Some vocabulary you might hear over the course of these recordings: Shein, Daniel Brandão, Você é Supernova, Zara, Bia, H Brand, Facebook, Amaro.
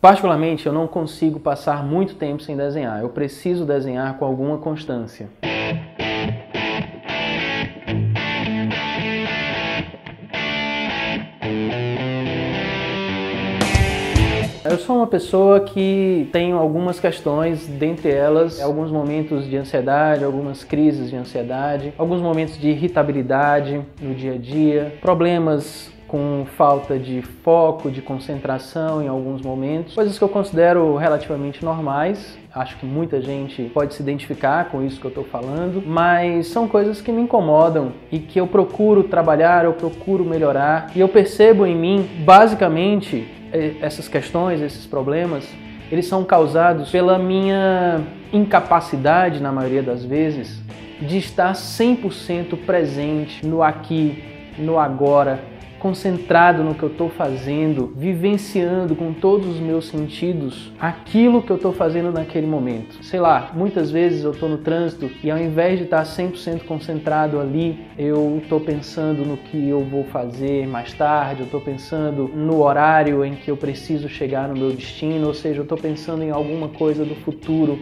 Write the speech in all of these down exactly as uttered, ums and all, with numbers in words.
Particularmente, eu não consigo passar muito tempo sem desenhar. Eu preciso desenhar com alguma constância. Eu sou uma pessoa que tem algumas questões, dentre elas alguns momentos de ansiedade, algumas crises de ansiedade, alguns momentos de irritabilidade no dia a dia, problemas com falta de foco, de concentração em alguns momentos, coisas que eu considero relativamente normais. Acho que muita gente pode se identificar com isso que eu estou falando, mas são coisas que me incomodam e que eu procuro trabalhar, eu procuro melhorar, e eu percebo em mim, basicamente, essas questões, esses problemas, eles são causados pela minha incapacidade, na maioria das vezes, de estar cem por cento presente no aqui, no agora, concentrado no que eu estou fazendo, vivenciando com todos os meus sentidos aquilo que eu estou fazendo naquele momento. Sei lá, muitas vezes eu estou no trânsito e ao invés de estar cem por cento concentrado ali, eu estou pensando no que eu vou fazer mais tarde, eu estou pensando no horário em que eu preciso chegar no meu destino, ou seja, eu estou pensando em alguma coisa do futuro,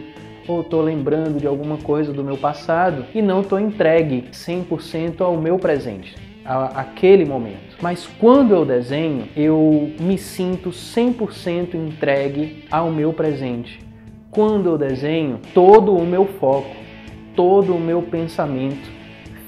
ou estou lembrando de alguma coisa do meu passado e não estou entregue cem por cento ao meu presente, aquele momento. Mas quando eu desenho, eu me sinto cem por cento entregue ao meu presente. Quando eu desenho, todo o meu foco, todo o meu pensamento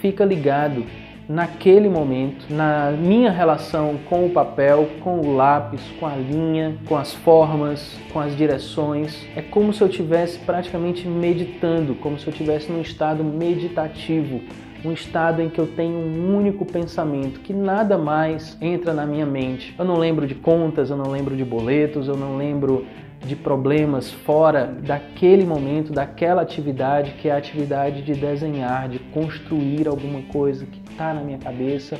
fica ligado naquele momento, na minha relação com o papel, com o lápis, com a linha, com as formas, com as direções. É como se eu estivesse praticamente meditando, como se eu estivesse num estado meditativo, um estado em que eu tenho um único pensamento, que nada mais entra na minha mente. Eu não lembro de contas, eu não lembro de boletos, eu não lembro de problemas fora daquele momento, daquela atividade, que é a atividade de desenhar, de construir alguma coisa que está na minha cabeça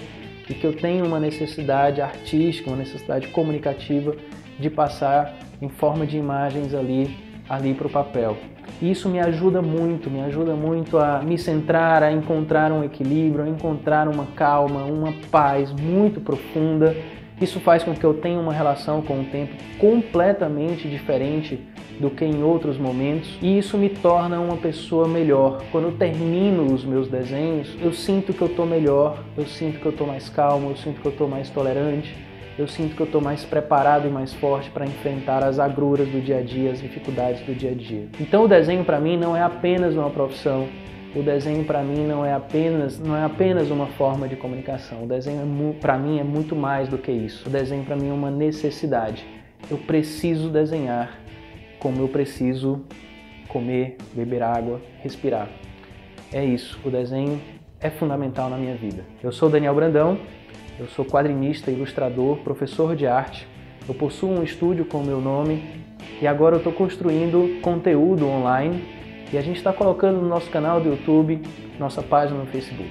e que eu tenho uma necessidade artística, uma necessidade comunicativa de passar em forma de imagens ali, ali para o papel. Isso me ajuda muito, me ajuda muito a me centrar, a encontrar um equilíbrio, a encontrar uma calma, uma paz muito profunda. Isso faz com que eu tenha uma relação com o tempo completamente diferente do que em outros momentos, e isso me torna uma pessoa melhor. Quando eu termino os meus desenhos, eu sinto que eu estou melhor, eu sinto que eu estou mais calmo, eu sinto que eu estou mais tolerante, eu sinto que eu estou mais preparado e mais forte para enfrentar as agruras do dia a dia, as dificuldades do dia a dia. Então o desenho para mim não é apenas uma profissão, o desenho para mim não é, apenas, não é apenas uma forma de comunicação, o desenho para mim é muito mais do que isso. O desenho para mim é uma necessidade. Eu preciso desenhar como eu preciso comer, beber água, respirar. É isso, o desenho é fundamental na minha vida. Eu sou Daniel Brandão. Eu sou quadrinista, ilustrador, professor de arte, eu possuo um estúdio com o meu nome e agora eu estou construindo conteúdo online e a gente está colocando no nosso canal do YouTube, nossa página no Facebook.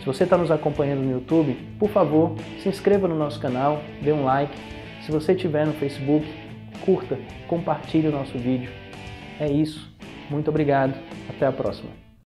Se você está nos acompanhando no YouTube, por favor, se inscreva no nosso canal, dê um like. Se você estiver no Facebook, curta, compartilhe o nosso vídeo. É isso, muito obrigado, até a próxima.